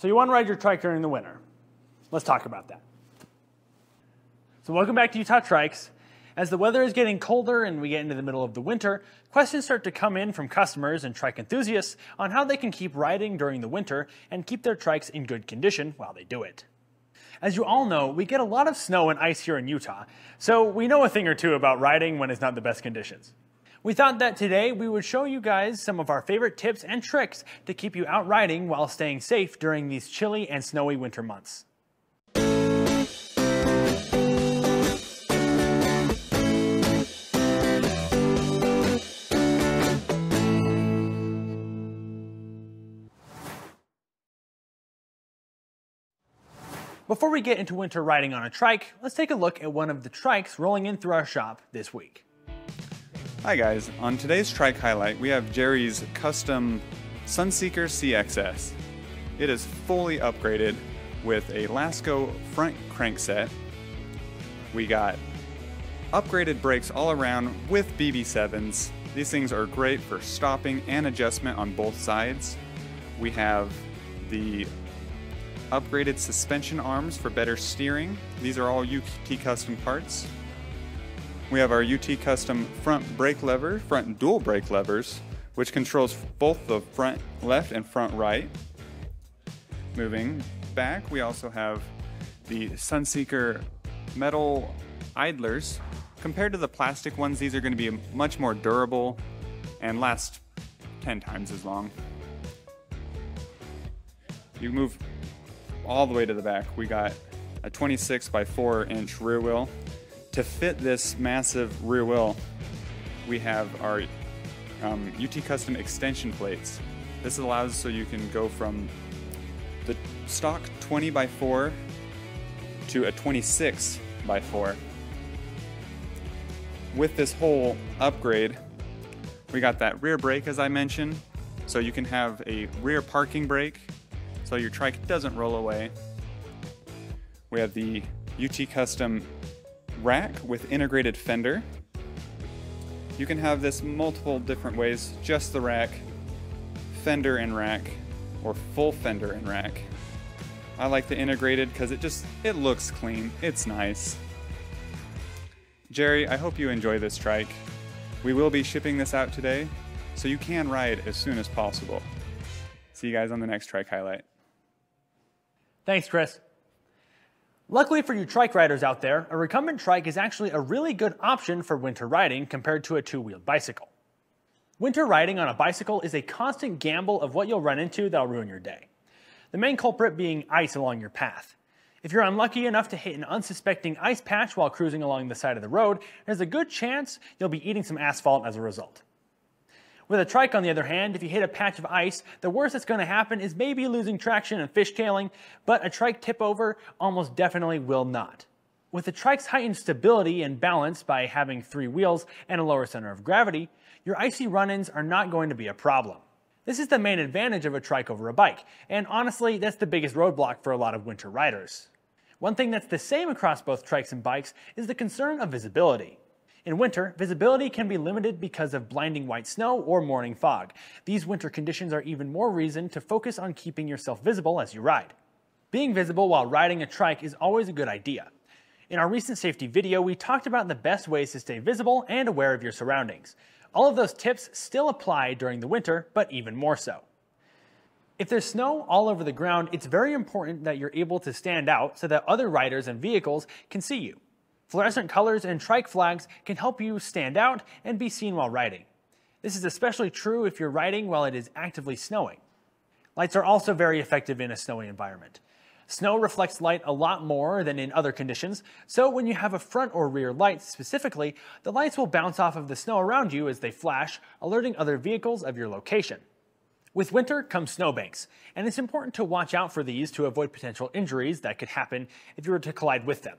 So you want to ride your trike during the winter. Let's talk about that. So welcome back to Utah Trikes. As the weather is getting colder and we get into the middle of the winter, questions start to come in from customers and trike enthusiasts on how they can keep riding during the winter and keep their trikes in good condition while they do it. As you all know, we get a lot of snow and ice here in Utah, so we know a thing or two about riding when it's not the best conditions. We thought that today we would show you guys some of our favorite tips and tricks to keep you out riding while staying safe during these chilly and snowy winter months. Before we get into winter riding on a trike, let's take a look at one of the trikes rolling in through our shop this week. Hi guys, on today's trike highlight we have Jerry's custom Sunseeker CXS. It is fully upgraded with a Lasko front crankset. We got upgraded brakes all around with BB7s. These things are great for stopping and adjustment on both sides. We have the upgraded suspension arms for better steering. These are all UT Custom parts. We have our UT Custom front brake lever, front dual brake levers, which controls both the front left and front right. Moving back, we also have the Sunseeker metal idlers. Compared to the plastic ones, these are going to be much more durable and last 10 times as long. You move all the way to the back. We got a 26" by 4" rear wheel. To fit this massive rear wheel, we have our UT Custom extension plates. This allows so you can go from the stock 20 by 4 to a 26 by 4. With this whole upgrade, we got that rear brake as I mentioned, so you can have a rear parking brake so your trike doesn't roll away. We have the UT Custom rack with integrated fender. You can have this multiple different ways, just the rack, fender and rack, or full fender and rack. I like the integrated because it looks clean, it's nice. Jerry, I hope you enjoy this trike. We will be shipping this out today, so you can ride as soon as possible. See you guys on the next trike highlight. Thanks, Chris. Luckily for you trike riders out there, a recumbent trike is actually a really good option for winter riding compared to a two-wheeled bicycle. Winter riding on a bicycle is a constant gamble of what you'll run into that'll ruin your day. The main culprit being ice along your path. If you're unlucky enough to hit an unsuspecting ice patch while cruising along the side of the road, there's a good chance you'll be eating some asphalt as a result. With a trike, on the other hand, if you hit a patch of ice, the worst that's going to happen is maybe losing traction and fishtailing, but a trike tip over almost definitely will not. With the trike's heightened stability and balance by having three wheels and a lower center of gravity, your icy run-ins are not going to be a problem. This is the main advantage of a trike over a bike, and honestly, that's the biggest roadblock for a lot of winter riders. One thing that's the same across both trikes and bikes is the concern of visibility. In winter, visibility can be limited because of blinding white snow or morning fog. These winter conditions are even more reason to focus on keeping yourself visible as you ride. Being visible while riding a trike is always a good idea. In our recent safety video, we talked about the best ways to stay visible and aware of your surroundings. All of those tips still apply during the winter, but even more so. If there's snow all over the ground, it's very important that you're able to stand out so that other riders and vehicles can see you. Fluorescent colors and trike flags can help you stand out and be seen while riding. This is especially true if you're riding while it is actively snowing. Lights are also very effective in a snowy environment. Snow reflects light a lot more than in other conditions, so when you have a front or rear light specifically, the lights will bounce off of the snow around you as they flash, alerting other vehicles of your location. With winter comes snowbanks, and it's important to watch out for these to avoid potential injuries that could happen if you were to collide with them.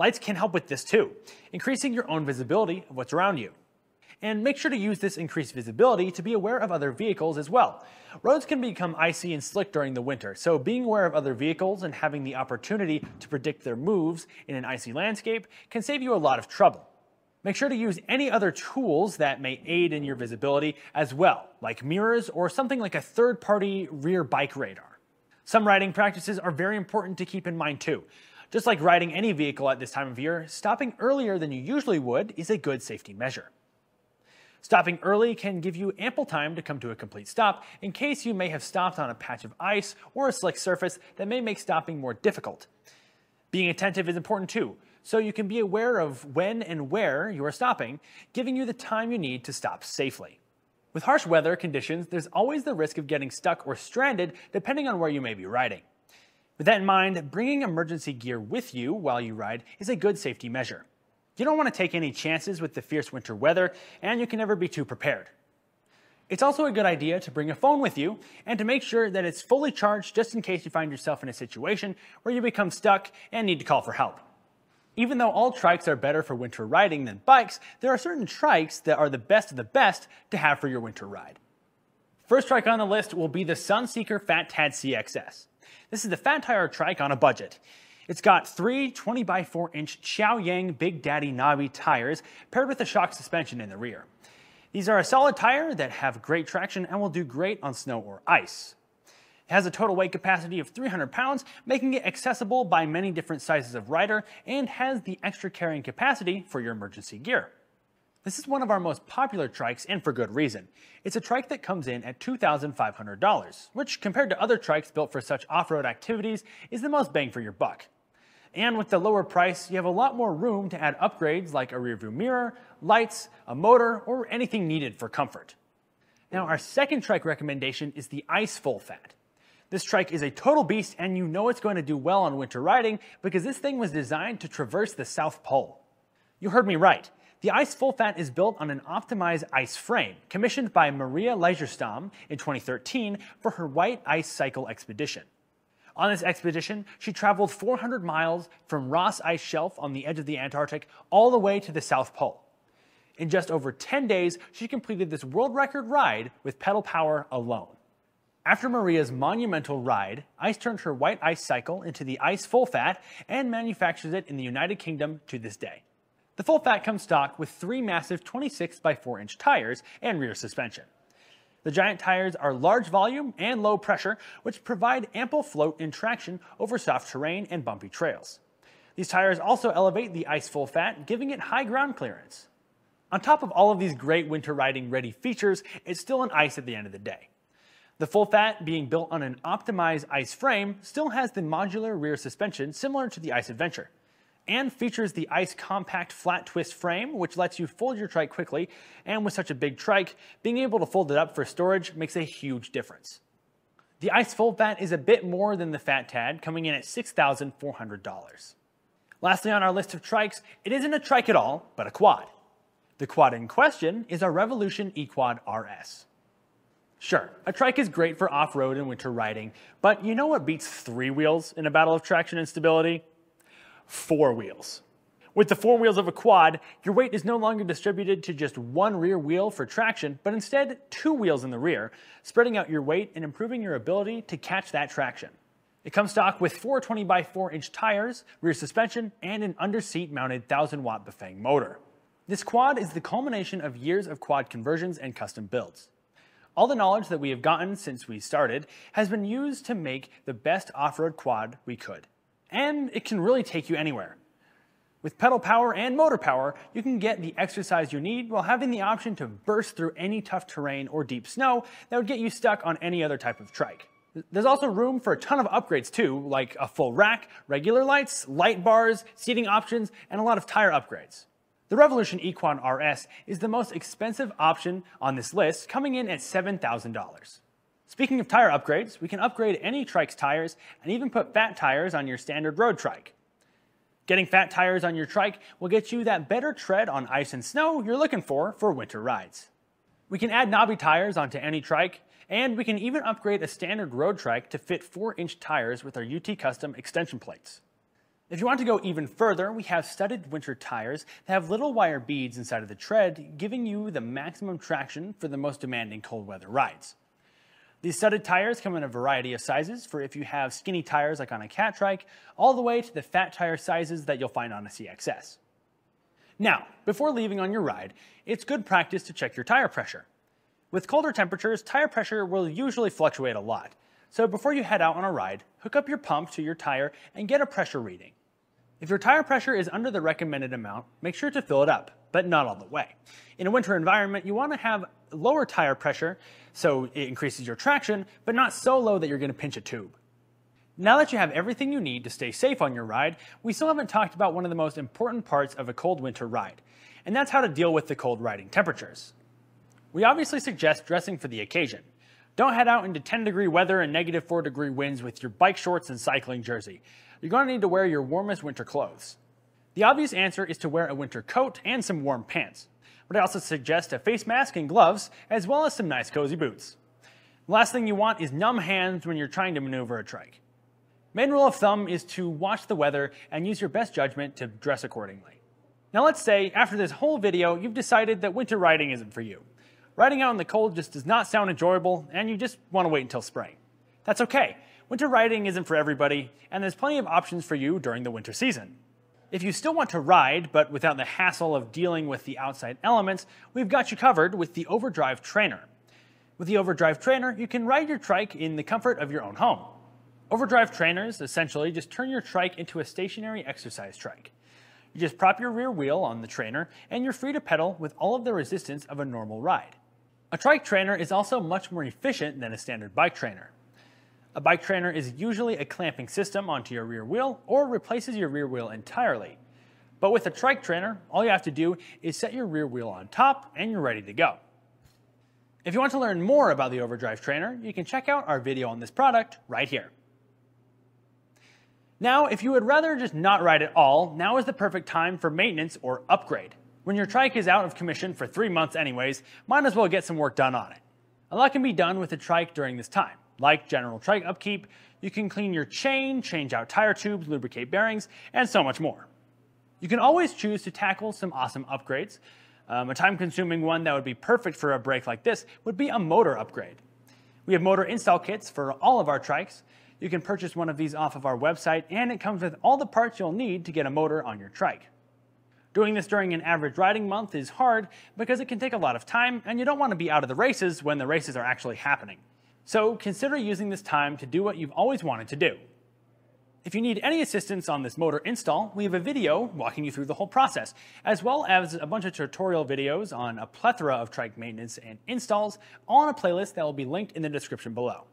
Lights can help with this too, increasing your own visibility of what's around you. And make sure to use this increased visibility to be aware of other vehicles as well. Roads can become icy and slick during the winter, so being aware of other vehicles and having the opportunity to predict their moves in an icy landscape can save you a lot of trouble. Make sure to use any other tools that may aid in your visibility as well, like mirrors or something like a third-party rear bike radar. Some riding practices are very important to keep in mind too. Just like riding any vehicle at this time of year, stopping earlier than you usually would is a good safety measure. Stopping early can give you ample time to come to a complete stop in case you may have stopped on a patch of ice or a slick surface that may make stopping more difficult. Being attentive is important too, so you can be aware of when and where you are stopping, giving you the time you need to stop safely. With harsh weather conditions, there's always the risk of getting stuck or stranded depending on where you may be riding. With that in mind, bringing emergency gear with you while you ride is a good safety measure. You don't want to take any chances with the fierce winter weather, and you can never be too prepared. It's also a good idea to bring a phone with you and to make sure that it's fully charged just in case you find yourself in a situation where you become stuck and need to call for help. Even though all trikes are better for winter riding than bikes, there are certain trikes that are the best of the best to have for your winter ride. First trike on the list will be the Sunseeker Fat Tad CXS. This is the fat tire trike on a budget. It's got three 20x4-inch Chaoyang Big Daddy Navi tires paired with a shock suspension in the rear. These are a solid tire that have great traction and will do great on snow or ice. It has a total weight capacity of 300 pounds, making it accessible by many different sizes of rider, and has the extra carrying capacity for your emergency gear. This is one of our most popular trikes, and for good reason. It's a trike that comes in at $2,500, which compared to other trikes built for such off-road activities is the most bang for your buck. And with the lower price, you have a lot more room to add upgrades like a rearview mirror, lights, a motor, or anything needed for comfort. Now, our second trike recommendation is the Ice Full Fat. This trike is a total beast, and you know it's going to do well on winter riding because this thing was designed to traverse the South Pole. You heard me right. The Ice Full Fat is built on an optimized ice frame, commissioned by Maria Leijerstam in 2013 for her White Ice Cycle expedition. On this expedition, she traveled 400 miles from Ross Ice Shelf on the edge of the Antarctic all the way to the South Pole. In just over 10 days, she completed this world record ride with pedal power alone. After Maria's monumental ride, ICE turned her White Ice Cycle into the Ice Full Fat and manufactures it in the United Kingdom to this day. The Full Fat comes stock with three massive 26x4-inch tires and rear suspension. The giant tires are large volume and low pressure, which provide ample float and traction over soft terrain and bumpy trails. These tires also elevate the Ice Full Fat, giving it high ground clearance. On top of all of these great winter riding ready features, it's still on ice at the end of the day. The Full Fat, being built on an optimized ice frame, still has the modular rear suspension similar to the Ice Adventure, and features the Ice Compact Flat Twist frame, which lets you fold your trike quickly, and with such a big trike, being able to fold it up for storage makes a huge difference. The Ice Full Fat is a bit more than the Fat Tad, coming in at $6,400. Lastly on our list of trikes, it isn't a trike at all, but a quad. The quad in question is our Revolution E-Quad RS. Sure, a trike is great for off-road and winter riding, but you know what beats three wheels in a battle of traction and stability? Four wheels. With the four wheels of a quad, your weight is no longer distributed to just one rear wheel for traction, but instead two wheels in the rear, spreading out your weight and improving your ability to catch that traction. It comes stock with four 20x4-inch tires, rear suspension, and an under-seat mounted 1,000-watt Bafang motor. This quad is the culmination of years of quad conversions and custom builds. All the knowledge that we have gotten since we started has been used to make the best off-road quad we could. And it can really take you anywhere. With pedal power and motor power, you can get the exercise you need while having the option to burst through any tough terrain or deep snow that would get you stuck on any other type of trike. There's also room for a ton of upgrades too, like a full rack, regular lights, light bars, seating options, and a lot of tire upgrades. The Revolution E-Quad RS is the most expensive option on this list, coming in at $7,000. Speaking of tire upgrades, we can upgrade any trike's tires and even put fat tires on your standard road trike. Getting fat tires on your trike will get you that better tread on ice and snow you're looking for winter rides. We can add knobby tires onto any trike, and we can even upgrade a standard road trike to fit 4-inch tires with our UT Custom extension plates. If you want to go even further, we have studded winter tires that have little wire beads inside of the tread, giving you the maximum traction for the most demanding cold weather rides. These studded tires come in a variety of sizes, for if you have skinny tires like on a cat trike, all the way to the fat tire sizes that you'll find on a CXS. Now, before leaving on your ride, it's good practice to check your tire pressure. With colder temperatures, tire pressure will usually fluctuate a lot, So before you head out on a ride, hook up your pump to your tire and get a pressure reading. If your tire pressure is under the recommended amount, make sure to fill it up, but not all the way. In a winter environment, you want to have lower tire pressure so it increases your traction, but not so low that you're going to pinch a tube. Now that you have everything you need to stay safe on your ride, we still haven't talked about one of the most important parts of a cold winter ride, and that's how to deal with the cold riding temperatures. We obviously suggest dressing for the occasion. Don't head out into 10-degree weather and -4-degree winds with your bike shorts and cycling jersey. You're going to need to wear your warmest winter clothes. The obvious answer is to wear a winter coat and some warm pants, but I also suggest a face mask and gloves, as well as some nice cozy boots. The last thing you want is numb hands when you're trying to maneuver a trike. Main rule of thumb is to watch the weather and use your best judgment to dress accordingly. Now let's say, after this whole video, you've decided that winter riding isn't for you. Riding out in the cold just does not sound enjoyable, and you just want to wait until spring. That's okay. Winter riding isn't for everybody, and there's plenty of options for you during the winter season. If you still want to ride, but without the hassle of dealing with the outside elements, we've got you covered with the Overdrive Trainer. With the Overdrive Trainer, you can ride your trike in the comfort of your own home. Overdrive Trainers essentially just turn your trike into a stationary exercise trike. You just prop your rear wheel on the trainer, and you're free to pedal with all of the resistance of a normal ride. A trike trainer is also much more efficient than a standard bike trainer. A bike trainer is usually a clamping system onto your rear wheel or replaces your rear wheel entirely. But with a trike trainer, all you have to do is set your rear wheel on top and you're ready to go. If you want to learn more about the Overdrive Trainer, you can check out our video on this product right here. Now, if you would rather just not ride at all, now is the perfect time for maintenance or upgrade. When your trike is out of commission for 3 months anyways, might as well get some work done on it. A lot can be done with a trike during this time, like general trike upkeep, you can clean your chain, change out tire tubes, lubricate bearings, and so much more. You can always choose to tackle some awesome upgrades. A time-consuming one that would be perfect for a break like this would be a motor upgrade. We have motor install kits for all of our trikes. You can purchase one of these off of our website, and it comes with all the parts you'll need to get a motor on your trike. Doing this during an average riding month is hard because it can take a lot of time and you don't want to be out of the races when the races are actually happening. So consider using this time to do what you've always wanted to do. If you need any assistance on this motor install, we have a video walking you through the whole process, as well as a bunch of tutorial videos on a plethora of trike maintenance and installs on a playlist that will be linked in the description below.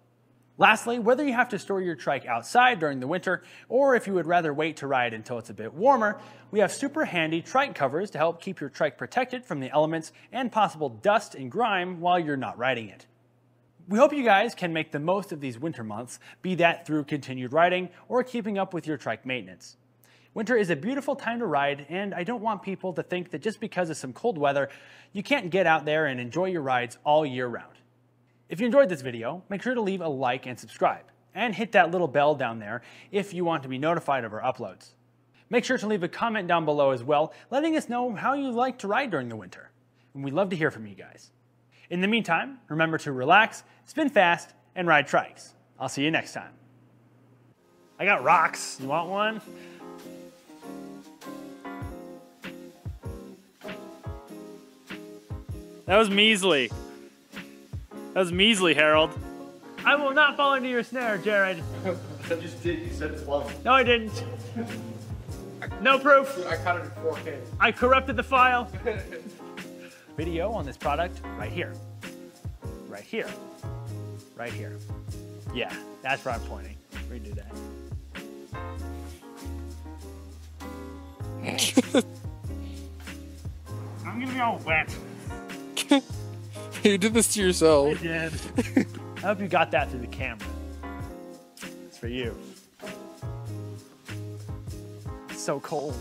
Lastly, whether you have to store your trike outside during the winter, or if you would rather wait to ride until it's a bit warmer, we have super handy trike covers to help keep your trike protected from the elements and possible dust and grime while you're not riding it. We hope you guys can make the most of these winter months, be that through continued riding or keeping up with your trike maintenance. Winter is a beautiful time to ride, and I don't want people to think that just because of some cold weather, you can't get out there and enjoy your rides all year round. If you enjoyed this video, make sure to leave a like and subscribe, and hit that little bell down there if you want to be notified of our uploads. Make sure to leave a comment down below as well, letting us know how you like to ride during the winter, and we'd love to hear from you guys. In the meantime, remember to relax, spin fast, and ride trikes. I'll see you next time. I got rocks, you want one? That was measly. That was measly, Harold. I will not fall into your snare, Jared. I just did. You said it's lovely. No, I didn't. No proof. I caught it in 4K. I corrupted the file. Video on this product right here. Right here. Right here. Yeah, that's where I'm pointing. Redo that. I'm gonna be all wet. You did this to yourself. I did. I hope you got that through the camera. It's for you. It's so cold.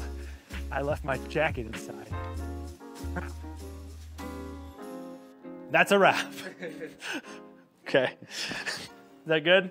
I left my jacket inside. That's a wrap. Okay. Is that good?